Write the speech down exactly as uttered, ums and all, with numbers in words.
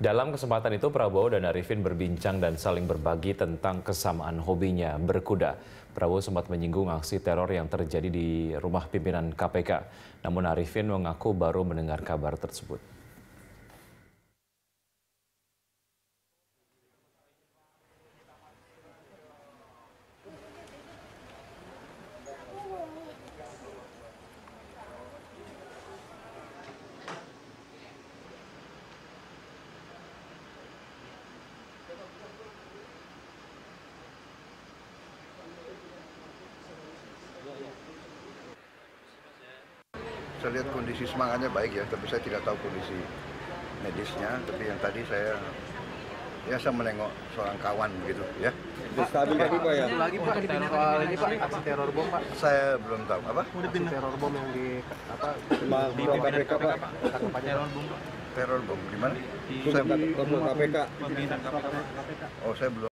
Dalam kesempatan itu, Prabowo dan Arifin berbincang dan saling berbagi tentang kesamaan hobinya berkuda. Prabowo sempat menyinggung aksi teror yang terjadi di rumah pimpinan K P K. Namun Arifin mengaku baru mendengar kabar tersebut. Saya lihat kondisi semangatnya baik ya, tapi saya tidak tahu kondisi medisnya. Tapi yang tadi saya, ya saya menengok seorang kawan begitu ya. Stabil tadi Pak ya? Lagi Pak, soal ini Pak, aksi teror bom Pak. Saya belum tahu apa? Aksi teror bom yang di apa? Di K P K Pak. Teror bom Pak. Teror bom di mana? Di K P K. Oh saya belum.